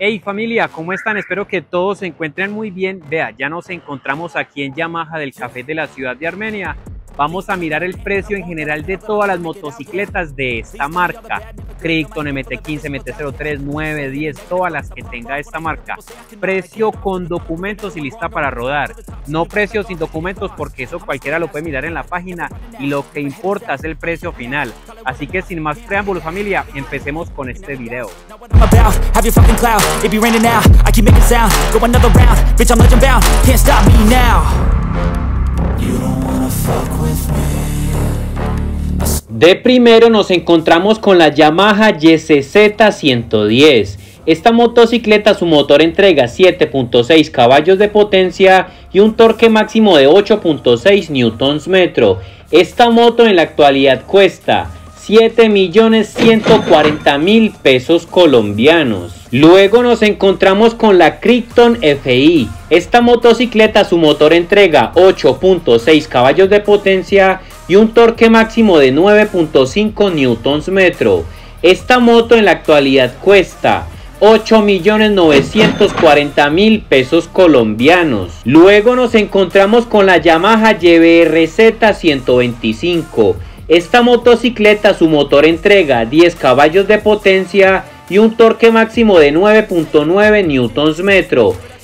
Hey familia, ¿cómo están? Espero que todos se encuentren muy bien. Vea, ya nos encontramos aquí en Yamaha del Café de la ciudad de Armenia. Vamos a mirar el precio en general de todas las motocicletas de esta marca. Crypton, MT15, MT03, 9, 10, todas las que tenga esta marca. Precio con documentos y lista para rodar. No precio sin documentos, porque eso cualquiera lo puede mirar en la página y lo que importa es el precio final. Así que sin más preámbulos familia, empecemos con este video. De primero nos encontramos con la Yamaha YCZ110. Esta motocicleta, su motor entrega 7.6 caballos de potencia y un torque máximo de 8.6 Nm. Esta moto en la actualidad cuesta 7.140.000 pesos colombianos. Luego nos encontramos con la Crypton FI. Esta motocicleta, su motor entrega 8.6 caballos de potencia y un torque máximo de 9.5 Nm. Esta moto en la actualidad cuesta 8.940.000 pesos colombianos. Luego nos encontramos con la Yamaha YBRZ125. Esta motocicleta, su motor entrega 10 caballos de potencia y un torque máximo de 9.9 Nm.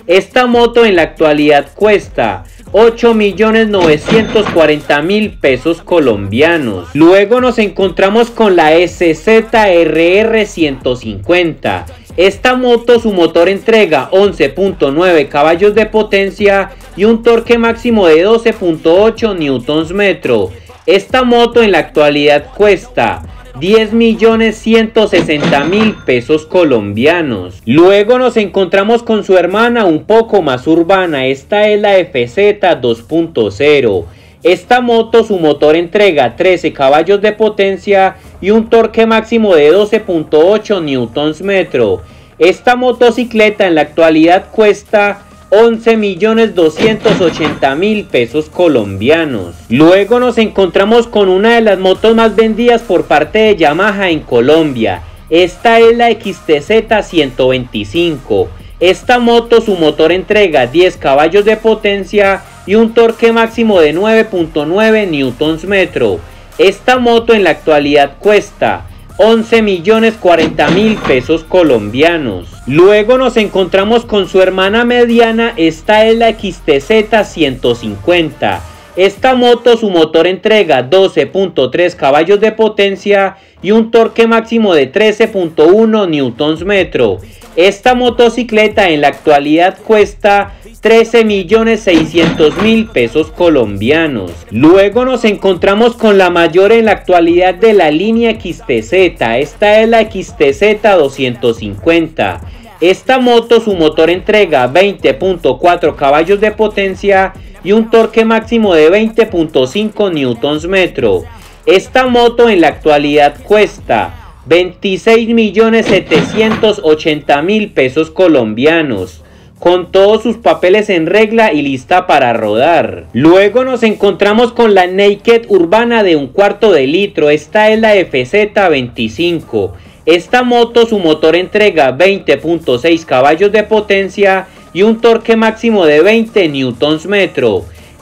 Esta moto en la actualidad cuesta 8.940.000 pesos colombianos. Luego nos encontramos con la XTZ150. Esta moto, su motor entrega 11.9 caballos de potencia y un torque máximo de 12.8 Nm. Esta moto en la actualidad cuesta 10.160.000 pesos colombianos. Luego nos encontramos con su hermana un poco más urbana. Esta es la FZ 2.0. Esta moto, su motor entrega 13 caballos de potencia y un torque máximo de 12.8 Nm. Esta motocicleta en la actualidad cuesta 11.280.000 pesos colombianos. Luego nos encontramos con una de las motos más vendidas por parte de Yamaha en Colombia. Esta es la XTZ125. Esta moto, su motor entrega 10 caballos de potencia y un torque máximo de 9.9 Nm. Esta moto en la actualidad cuesta 11.040.000 pesos colombianos. Luego nos encontramos con su hermana mediana. Esta es la XTZ150. Esta moto, su motor entrega 12.3 caballos de potencia y un torque máximo de 13.1 Nm. Esta motocicleta en la actualidad cuesta 13.600.000 pesos colombianos. Luego nos encontramos con la mayor en la actualidad de la línea XTZ. Esta es la XTZ250. Esta moto, su motor entrega 20.4 caballos de potencia y un torque máximo de 20.5 Nm. Esta moto en la actualidad cuesta 26.780.000 pesos colombianos, con todos sus papeles en regla y lista para rodar. Luego nos encontramos con la Naked urbana de 1/4 de litro. Esta es la FZ25. Esta moto, su motor entrega 20.6 caballos de potencia y un torque máximo de 20 Nm.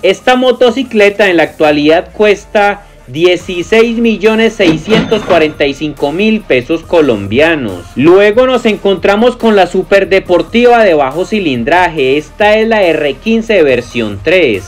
Esta motocicleta en la actualidad cuesta 16.645.000 pesos colombianos. Luego nos encontramos con la superdeportiva de bajo cilindraje. Esta es la R15 versión 3.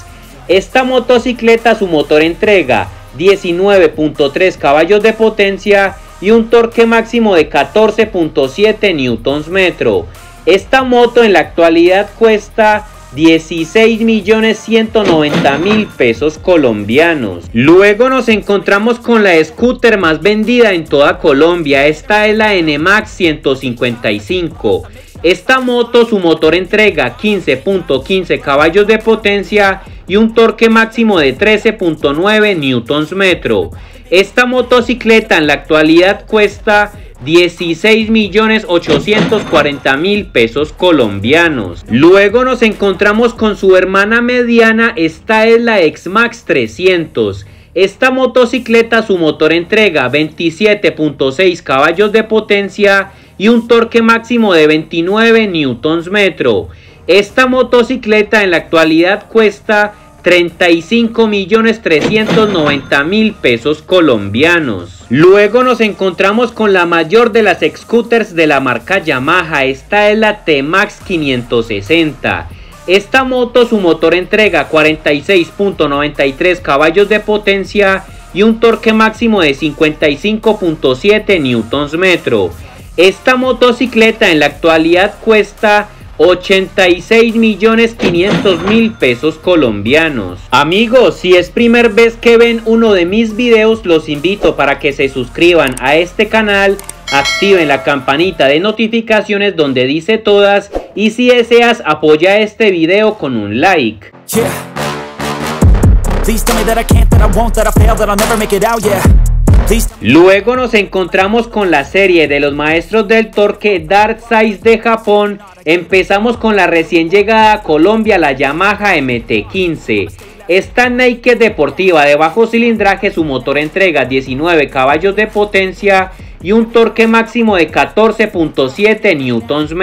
Esta motocicleta, su motor entrega 19.3 caballos de potencia y un torque máximo de 14.7 Nm. Esta moto en la actualidad cuesta 16.190.000 pesos colombianos. Luego nos encontramos con la scooter más vendida en toda Colombia. Esta es la NMAX 155. Esta moto, su motor entrega 15.15 caballos de potencia y un torque máximo de 13.9 Nm. Esta motocicleta en la actualidad cuesta 16.840.000 pesos colombianos. Luego nos encontramos con su hermana mediana, esta es la X-Max 300. Esta motocicleta, su motor entrega 27.6 caballos de potencia y un torque máximo de 29 Nm. Esta motocicleta en la actualidad cuesta 35.390.000 pesos colombianos. Luego nos encontramos con la mayor de las scooters de la marca Yamaha, esta es la T-Max 560. Esta moto, su motor entrega 46.93 caballos de potencia y un torque máximo de 55.7 Nm. Esta motocicleta en la actualidad cuesta 86.500.000 pesos colombianos. Amigos, si es primera vez que ven uno de mis videos, los invito para que se suscriban a este canal, activen la campanita de notificaciones donde dice todas, y si deseas apoya este video con un like. Luego nos encontramos con la serie de los maestros del torque Dark Size de Japón. Empezamos con la recién llegada a Colombia, la Yamaha MT15. Esta naked deportiva de bajo cilindraje, su motor entrega 19 caballos de potencia y un torque máximo de 14.7 Nm.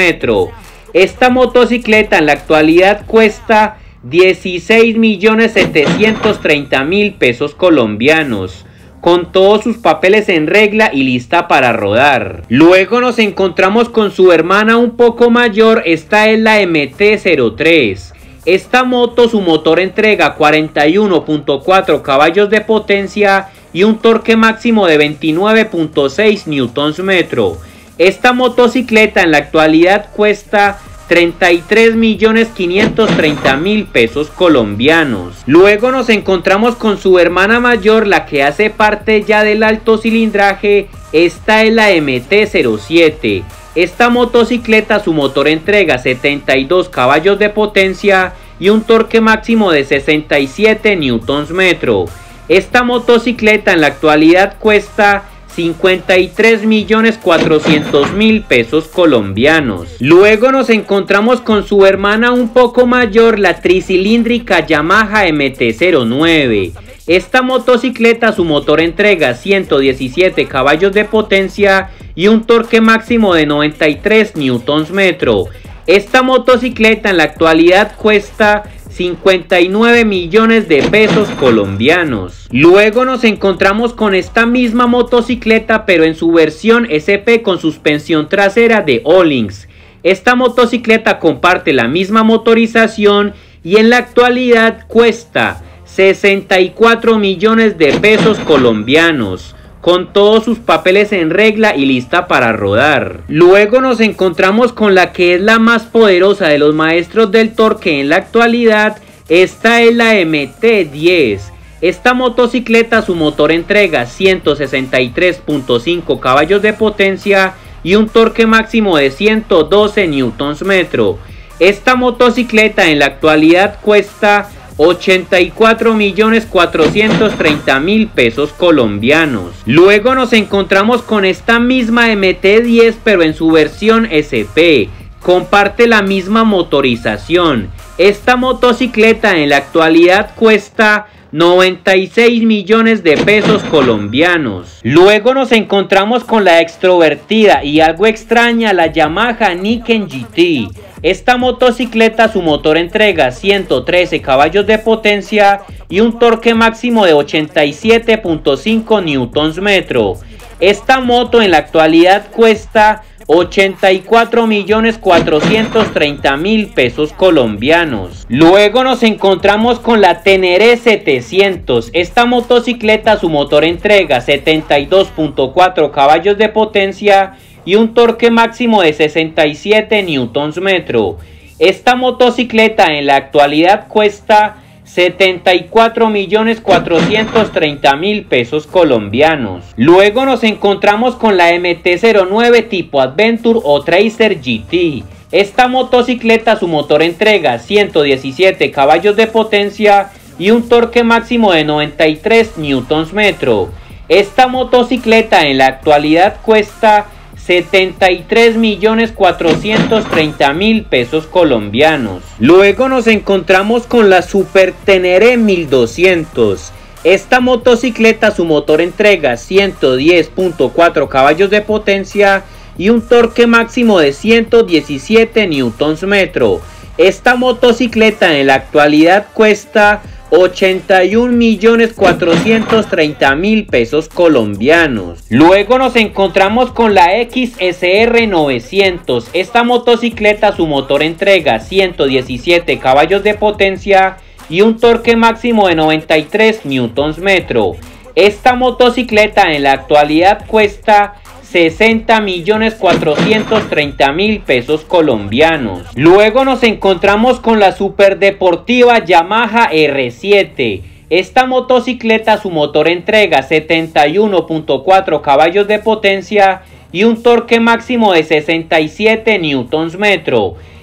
Esta motocicleta en la actualidad cuesta 16.730.000 pesos colombianos, con todos sus papeles en regla y lista para rodar. Luego nos encontramos con su hermana un poco mayor, esta es la MT03. Esta moto, su motor entrega 41.4 caballos de potencia y un torque máximo de 29.6 Nm. Esta motocicleta en la actualidad cuesta 33.530.000 pesos colombianos. Luego nos encontramos con su hermana mayor, la que hace parte ya del alto cilindraje, esta es la MT-07. Esta motocicleta, su motor entrega 72 caballos de potencia y un torque máximo de 67 Nm. Esta motocicleta en la actualidad cuesta 53.400.000 pesos colombianos. Luego nos encontramos con su hermana un poco mayor, la tricilíndrica Yamaha MT-09. Esta motocicleta, su motor entrega 117 caballos de potencia y un torque máximo de 93 Nm. Esta motocicleta en la actualidad cuesta 59 millones de pesos colombianos. Luego nos encontramos con esta misma motocicleta, pero en su versión SP con suspensión trasera de Ohlins. Esta motocicleta comparte la misma motorización y en la actualidad cuesta 64 millones de pesos colombianos, con todos sus papeles en regla y lista para rodar. Luego nos encontramos con la que es la más poderosa de los maestros del torque en la actualidad, esta es la MT10. Esta motocicleta, su motor entrega 163.5 caballos de potencia y un torque máximo de 112 Nm. Esta motocicleta en la actualidad cuesta 84.430.000 pesos colombianos. Luego nos encontramos con esta misma MT10, pero en su versión SP. Comparte la misma motorización. Esta motocicleta en la actualidad cuesta 96 millones de pesos colombianos. Luego nos encontramos con la extrovertida y algo extraña, la Yamaha Niken GT. Esta motocicleta, su motor entrega 113 caballos de potencia y un torque máximo de 87.5 Nm. Esta moto en la actualidad cuesta 84.430.000 pesos colombianos. Luego nos encontramos con la Teneré 700. Esta motocicleta, su motor entrega 72.4 caballos de potencia y un torque máximo de 67 Nm. Esta motocicleta en la actualidad cuesta 74.430.000 pesos colombianos. Luego nos encontramos con la MT-09 tipo Adventure o Tracer GT. Esta motocicleta, su motor entrega 117 caballos de potencia y un torque máximo de 93 Nm. Esta motocicleta en la actualidad cuesta 73.430.000 pesos colombianos. Luego nos encontramos con la Super Teneré 1200. Esta motocicleta, su motor entrega 110.4 caballos de potencia y un torque máximo de 117 Nm. Esta motocicleta en la actualidad cuesta 81.430.000 pesos colombianos. Luego nos encontramos con la XSR900. Esta motocicleta, su motor entrega 117 caballos de potencia y un torque máximo de 93 Nm. Esta motocicleta en la actualidad cuesta 60.430.000 pesos colombianos. Luego nos encontramos con la superdeportiva Yamaha R7. Esta motocicleta, su motor entrega 71.4 caballos de potencia y un torque máximo de 67 Nm.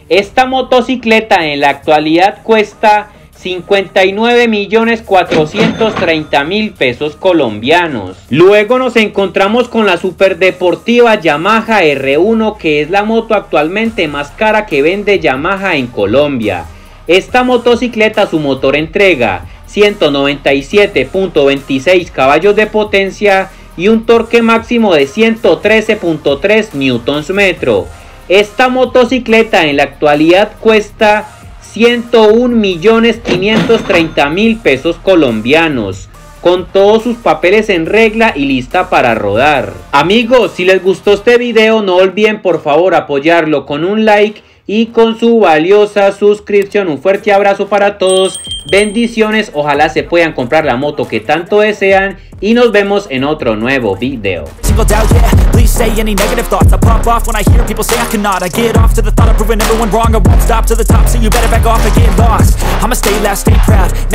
Esta motocicleta en la actualidad cuesta 59.430.000 pesos colombianos. Luego nos encontramos con la superdeportiva Yamaha R1, que es la moto actualmente más cara que vende Yamaha en Colombia. Esta motocicleta, su motor entrega 197.26 caballos de potencia y un torque máximo de 113.3 Nm. Esta motocicleta en la actualidad cuesta 101.530.000 pesos colombianos, con todos sus papeles en regla y lista para rodar. Amigos, si les gustó este video, no olviden por favor apoyarlo con un like y con su valiosa suscripción. Un fuerte abrazo para todos, bendiciones, ojalá se puedan comprar la moto que tanto desean y nos vemos en otro nuevo video. Doubt, yeah, please say any negative thoughts. I pop off when I hear people say I cannot. I get off to the thought of proving everyone wrong. I won't stop to the top, so you better back off and get lost. I'ma stay loud, stay proud.